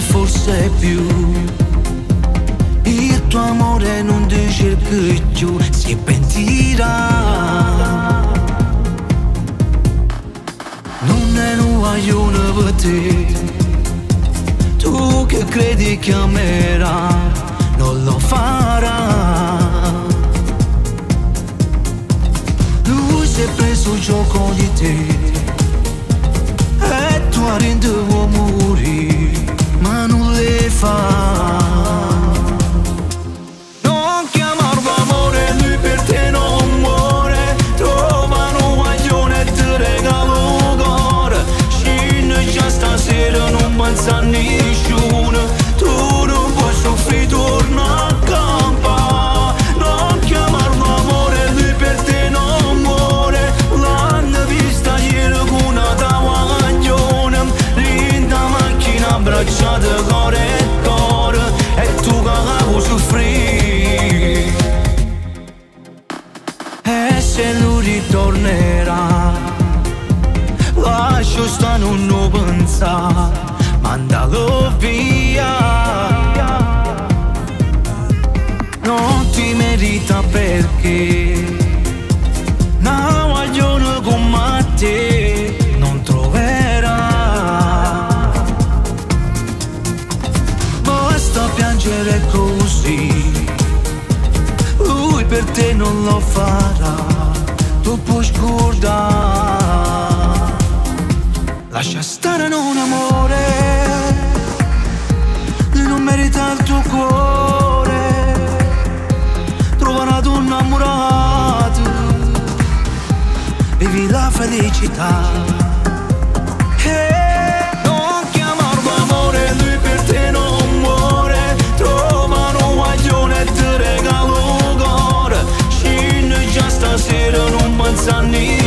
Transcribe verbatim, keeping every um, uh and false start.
forse, forse più. Il tuo amore non dice che più si pentirà. Non è un guaglione per te, tu che credi che amerà, non lo farà. Lui si è preso gioco di te, devo morire, ma non le fa. Non chiamarlo amore, lui per te non muore. Trova un guaglione e ti regalo un cuore. Scende già stasera, non pensa a nessuno. Tu non puoi soffrire, torna a campa. Non chiamarlo amore, lui per te non muore. L'hanno vista ieri con una tavola. Abbracciate cuore e cuore, e tu cagavo soffrire. E se lui ritornerà, lascio sta, non lo pensa, mandalo via. Non ti merita perché una guaglione come te non troverai. Piangere così, lui per te non lo farà, tu puoi scordare. Lascia stare, non amore, non merita il tuo cuore. Trova una donna innamorata, vivi la felicità. I need